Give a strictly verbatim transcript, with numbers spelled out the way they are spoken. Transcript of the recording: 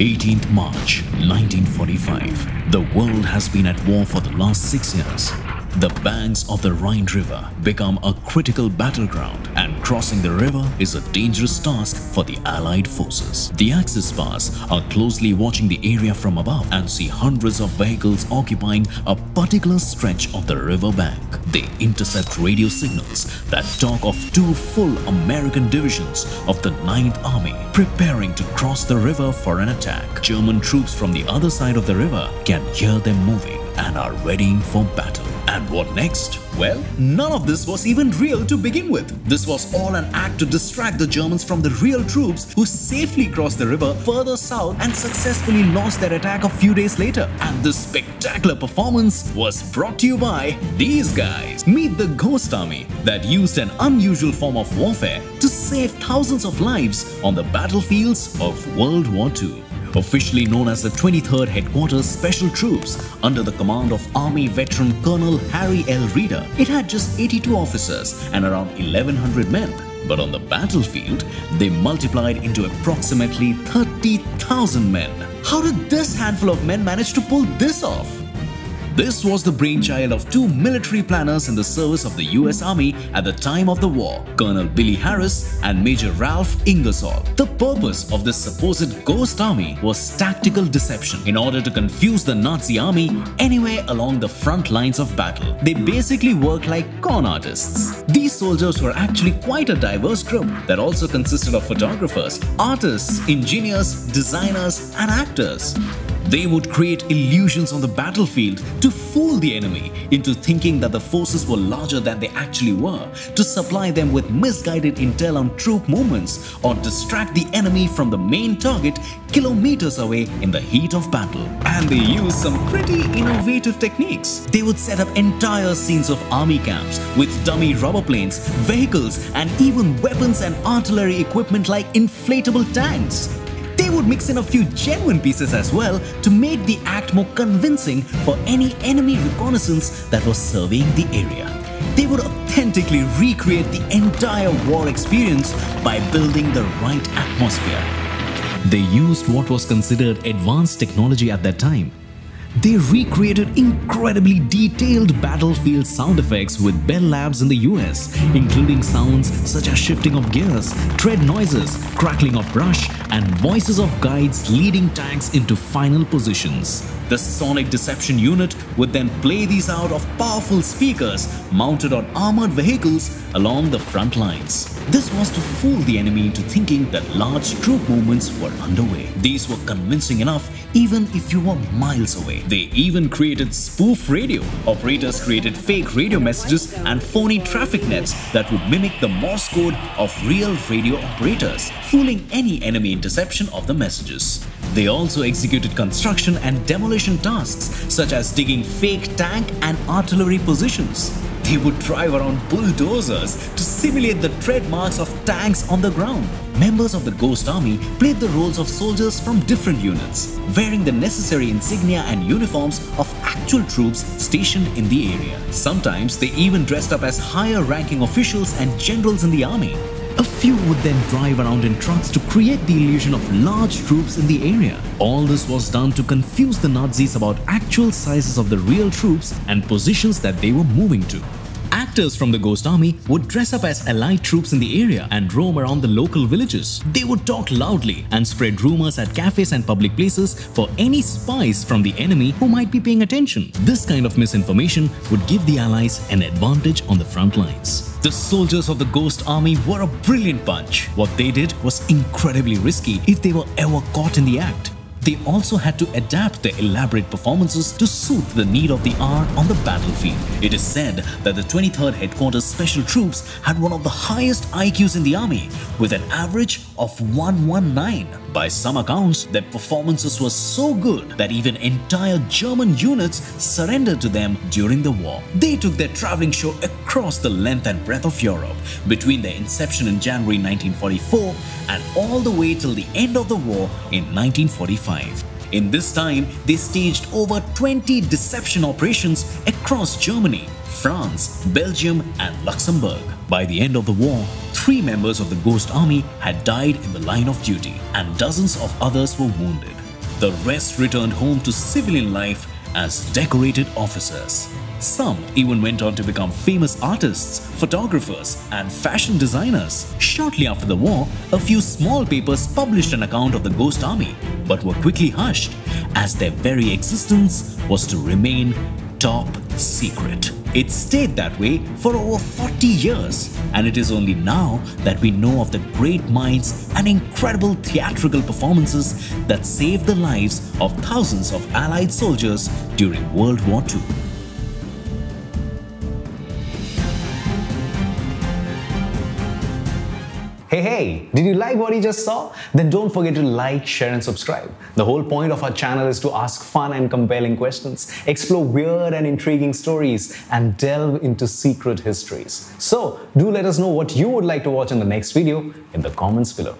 eighteenth March nineteen forty-five. The world has been at war for the last six years. The banks of the Rhine River become a critical battleground, and crossing the river is a dangerous task for the Allied forces. The Axis powers are closely watching the area from above and see hundreds of vehicles occupying a particular stretch of the river bank. They intercept radio signals that talk of two full American divisions of the ninth Army preparing to cross the river for an attack. German troops from the other side of the river can hear them moving and are readying for battle. And what next? Well, none of this was even real to begin with. This was all an act to distract the Germans from the real troops who safely crossed the river further south and successfully launched their attack a few days later. And this spectacular performance was brought to you by these guys. Meet the Ghost Army that used an unusual form of warfare to save thousands of lives on the battlefields of World War Two. Officially known as the twenty-third Headquarters Special Troops, under the command of Army veteran Colonel Harry L. Reader, it had just eighty-two officers and around eleven hundred men. But on the battlefield, they multiplied into approximately thirty thousand men. How did this handful of men manage to pull this off? This was the brainchild of two military planners in the service of the U S Army at the time of the war, Colonel Billy Harris and Major Ralph Ingersoll. The purpose of this supposed Ghost Army was tactical deception in order to confuse the Nazi army anywhere along the front lines of battle. They basically worked like con artists. These soldiers were actually quite a diverse group that also consisted of photographers, artists, engineers, designers, and actors. They would create illusions on the battlefield to fool the enemy into thinking that the forces were larger than they actually were, to supply them with misguided intel on troop movements or distract the enemy from the main target kilometers away in the heat of battle. And they used some pretty innovative techniques. They would set up entire scenes of army camps with dummy rubber planes, vehicles, and even weapons and artillery equipment like inflatable tanks. They would mix in a few genuine pieces as well to make the act more convincing for any enemy reconnaissance that was surveying the area. They would authentically recreate the entire war experience by building the right atmosphere. They used what was considered advanced technology at that time. They recreated incredibly detailed battlefield sound effects with Bell Labs in the U S, including sounds such as shifting of gears, tread noises, crackling of brush, and voices of guides leading tanks into final positions. The sonic deception unit would then play these out of powerful speakers mounted on armored vehicles along the front lines. This was to fool the enemy into thinking that large troop movements were underway. These were convincing enough even if you were miles away. They even created spoof radio. Operators created fake radio messages and phony traffic nets that would mimic the Morse code of real radio operators, fooling any enemy interception of the messages. They also executed construction and demolition tasks such as digging fake tank and artillery positions. They would drive around bulldozers to simulate the tread marks of tanks on the ground. Members of the Ghost Army played the roles of soldiers from different units, wearing the necessary insignia and uniforms of actual troops stationed in the area. Sometimes they even dressed up as higher-ranking officials and generals in the army. A few would then drive around in trucks to create the illusion of large troops in the area. All this was done to confuse the Nazis about actual sizes of the real troops and positions that they were moving to. Actors from the Ghost Army would dress up as Allied troops in the area and roam around the local villages. They would talk loudly and spread rumors at cafes and public places for any spies from the enemy who might be paying attention. This kind of misinformation would give the Allies an advantage on the front lines. The soldiers of the Ghost Army were a brilliant bunch. What they did was incredibly risky if they were ever caught in the act. They also had to adapt their elaborate performances to suit the need of the hour on the battlefield. It is said that the twenty-third Headquarters Special Troops had one of the highest I Qs in the army, with an average of one one nine. By some accounts, their performances were so good that even entire German units surrendered to them during the war. They took their traveling show across the length and breadth of Europe, between their inception in January nineteen forty-four and all the way till the end of the war in nineteen forty-five. In this time, they staged over twenty deception operations across Germany, France, Belgium, and Luxembourg. By the end of the war, three members of the Ghost Army had died in the line of duty, and dozens of others were wounded. The rest returned home to civilian life as decorated officers. Some even went on to become famous artists, photographers, and fashion designers. Shortly after the war, a few small papers published an account of the Ghost Army, but were quickly hushed, as their very existence was to remain top secret. It stayed that way for over forty years, and it is only now that we know of the great minds and incredible theatrical performances that saved the lives of thousands of Allied soldiers during World War Two. Hey, hey, did you like what you just saw? Then don't forget to like, share and subscribe. The whole point of our channel is to ask fun and compelling questions, explore weird and intriguing stories, and delve into secret histories. So do let us know what you would like to watch in the next video in the comments below.